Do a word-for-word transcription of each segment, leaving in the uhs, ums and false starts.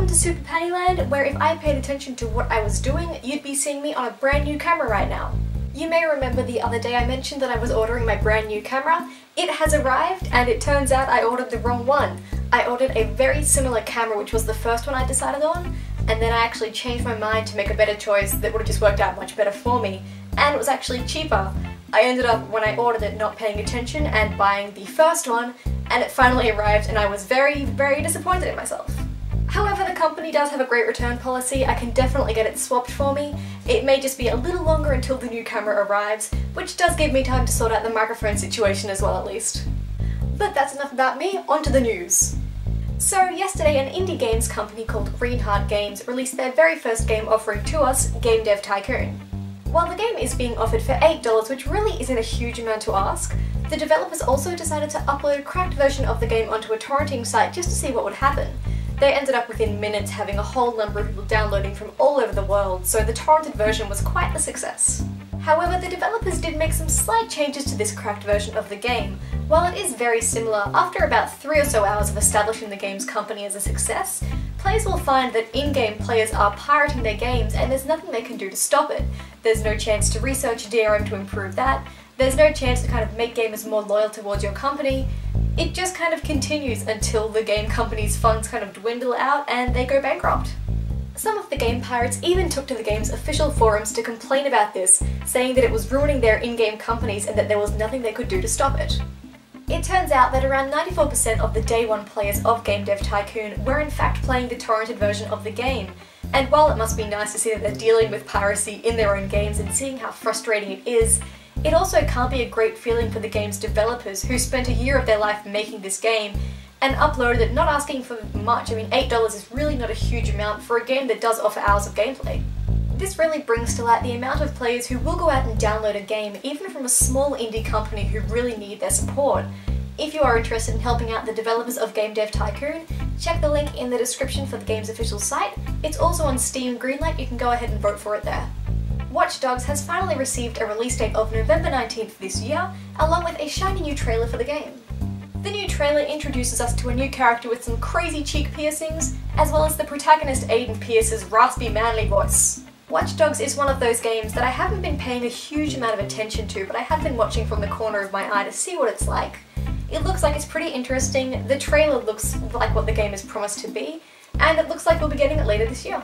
welcome to Super Pennyland, where if I paid attention to what I was doing, you'd be seeing me on a brand new camera right now. You may remember the other day I mentioned that I was ordering my brand new camera. It has arrived, and it turns out I ordered the wrong one. I ordered a very similar camera, which was the first one I decided on, and then I actually changed my mind to make a better choice that would have just worked out much better for me, and it was actually cheaper. I ended up, when I ordered it, not paying attention and buying the first one, and it finally arrived and I was very, very disappointed in myself. However, the company does have a great return policy. I can definitely get it swapped for me. It may just be a little longer until the new camera arrives, which does give me time to sort out the microphone situation as well, at least. But that's enough about me, onto the news. So yesterday, an indie games company called Greenheart Games released their very first game offering to us, Game Dev Tycoon. While the game is being offered for eight dollars, which really isn't a huge amount to ask, the developers also decided to upload a cracked version of the game onto a torrenting site just to see what would happen. They ended up within minutes having a whole number of people downloading from all over the world, so the torrented version was quite a success. However, the developers did make some slight changes to this cracked version of the game. While it is very similar, after about three or so hours of establishing the game's company as a success, players will find that in-game players are pirating their games and there's nothing they can do to stop it. There's no chance to research D R M to improve that, there's no chance to kind of make gamers more loyal towards your company. It just kind of continues until the game company's funds kind of dwindle out and they go bankrupt. Some of the game pirates even took to the game's official forums to complain about this, saying that it was ruining their in-game companies and that there was nothing they could do to stop it. It turns out that around ninety-four percent of the day one players of Game Dev Tycoon were in fact playing the torrented version of the game, and while it must be nice to see that they're dealing with piracy in their own games and seeing how frustrating it is, it also can't be a great feeling for the game's developers who spent a year of their life making this game and uploaded it not asking for much. I mean, eight dollars is really not a huge amount for a game that does offer hours of gameplay. This really brings to light the amount of players who will go out and download a game, even from a small indie company who really need their support. If you are interested in helping out the developers of Game Dev Tycoon, check the link in the description for the game's official site. It's also on Steam Greenlight, you can go ahead and vote for it there. Watch Dogs has finally received a release date of November nineteenth this year, along with a shiny new trailer for the game. The new trailer introduces us to a new character with some crazy cheek piercings, as well as the protagonist Aiden Pierce's raspy manly voice. Watch Dogs is one of those games that I haven't been paying a huge amount of attention to, but I have been watching from the corner of my eye to see what it's like. It looks like it's pretty interesting, the trailer looks like what the game is promised to be, and it looks like we'll be getting it later this year.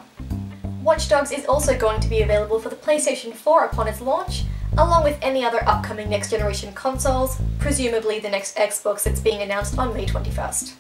Watch Dogs is also going to be available for the PlayStation four upon its launch, along with any other upcoming next generation consoles, presumably the next Xbox that's being announced on May twenty-first.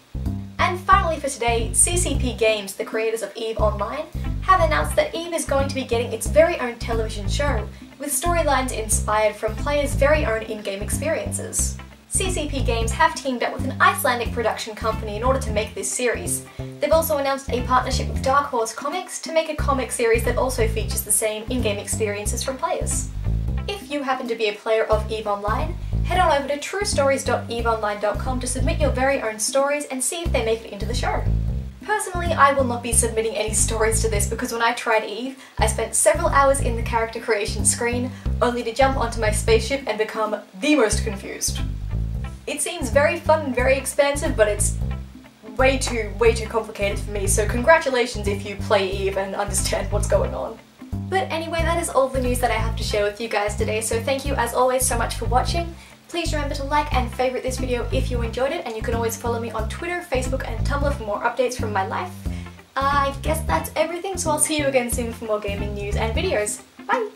And finally for today, C C P Games, the creators of Eve Online, have announced that Eve is going to be getting its very own television show, with storylines inspired from players' very own in-game experiences. C C P Games have teamed up with an Icelandic production company in order to make this series. They've also announced a partnership with Dark Horse Comics to make a comic series that also features the same in-game experiences from players. If you happen to be a player of Eve Online, head on over to true stories dot eve online dot com to submit your very own stories and see if they make it into the show. Personally, I will not be submitting any stories to this because when I tried Eve, I spent several hours in the character creation screen, only to jump onto my spaceship and become the most confused. It seems very fun and very expansive, but it's way too, way too complicated for me, so congratulations if you play Eve and understand what's going on. But anyway, that is all the news that I have to share with you guys today, so thank you as always so much for watching. Please remember to like and favourite this video if you enjoyed it, and you can always follow me on Twitter, Facebook and Tumblr for more updates from my life. I guess that's everything, so I'll see you again soon for more gaming news and videos. Bye!